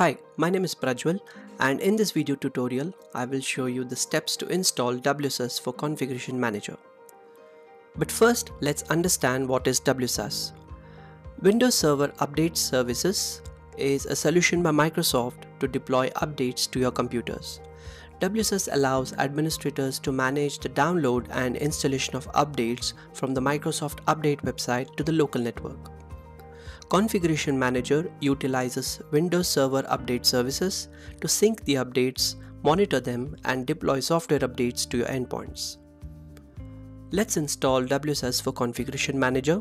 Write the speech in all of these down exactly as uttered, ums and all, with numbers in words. Hi, my name is Prajwal, and in this video tutorial, I will show you the steps to install W S U S for Configuration Manager. But first, let's understand what is W S U S. Windows Server Update Services is a solution by Microsoft to deploy updates to your computers. W S U S allows administrators to manage the download and installation of updates from the Microsoft Update website to the local network. Configuration Manager utilizes Windows Server Update Services to sync the updates, monitor them, and deploy software updates to your endpoints. Let's install W S U S for Configuration Manager.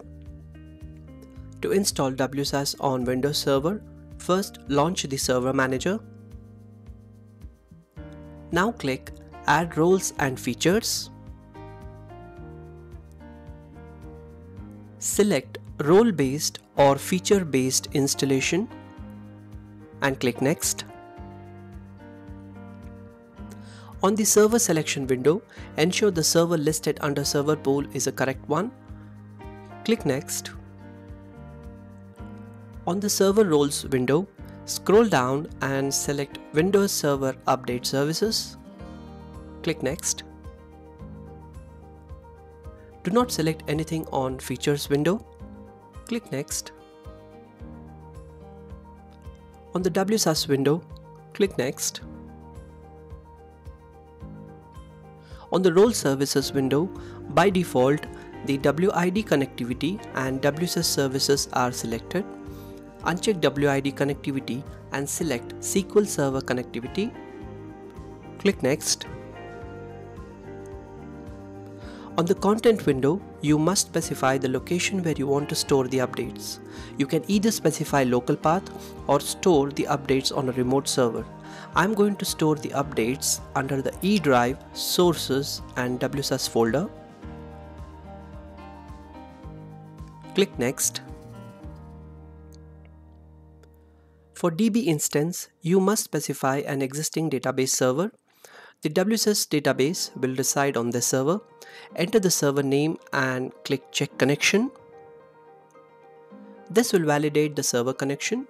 To install W S U S on Windows Server, first launch the Server Manager. Now click Add Roles and Features. Select Role-based or feature-based installation and click Next. On the server selection window, ensure the server listed under server pool is a correct one. Click Next. On the server roles window, scroll down and select Windows Server Update Services. Click Next. Do not select anything on Features window. Click Next. On the W S U S window, click Next. On the Role Services window, by default, the W I D connectivity and W S U S services are selected. Uncheck W I D connectivity and select S Q L Server connectivity. Click Next. On the content window, you must specify the location where you want to store the updates. You can either specify local path or store the updates on a remote server. I'm going to store the updates under the E drive, sources and W S U S folder. Click Next. For D B instance, you must specify an existing database server. The W S U S database will reside on this server. Enter the server name and click Check Connection. This will validate the server connection.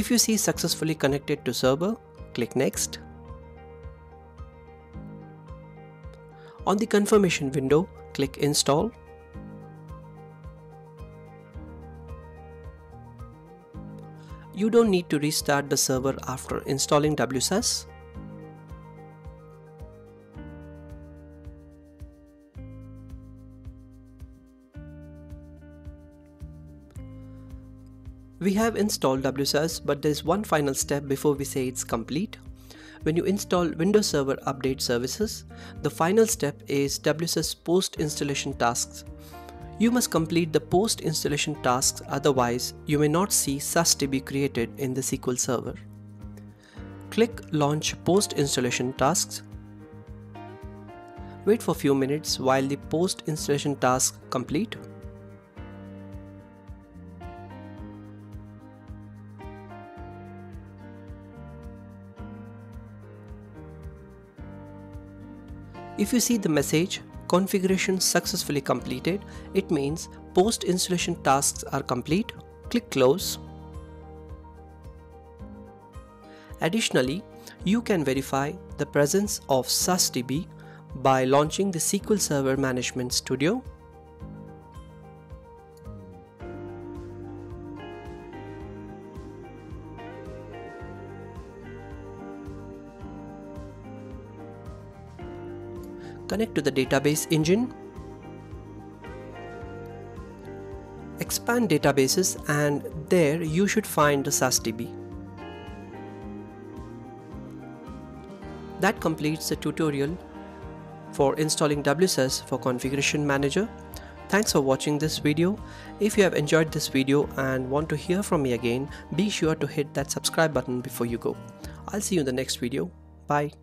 If you see successfully connected to server, click Next. On the confirmation window, click Install. You don't need to restart the server after installing W S U S. We have installed W S U S, but there is one final step before we say it's complete. When you install Windows Server Update Services, the final step is W S U S post-installation tasks. You must complete the post-installation tasks, otherwise you may not see S U S D B created in the S Q L Server. Click Launch Post-Installation Tasks. Wait for a few minutes while the post-installation tasks complete. If you see the message, Configuration Successfully Completed, it means post-installation tasks are complete. Click Close. Additionally, you can verify the presence of S U S D B by launching the S Q L Server Management Studio. Connect to the database engine. Expand databases and there you should find the S U S D B. That completes the tutorial for installing W S U S for Configuration Manager. Thanks for watching this video. If you have enjoyed this video and want to hear from me again, be sure to hit that subscribe button before you go. I'll see you in the next video. Bye.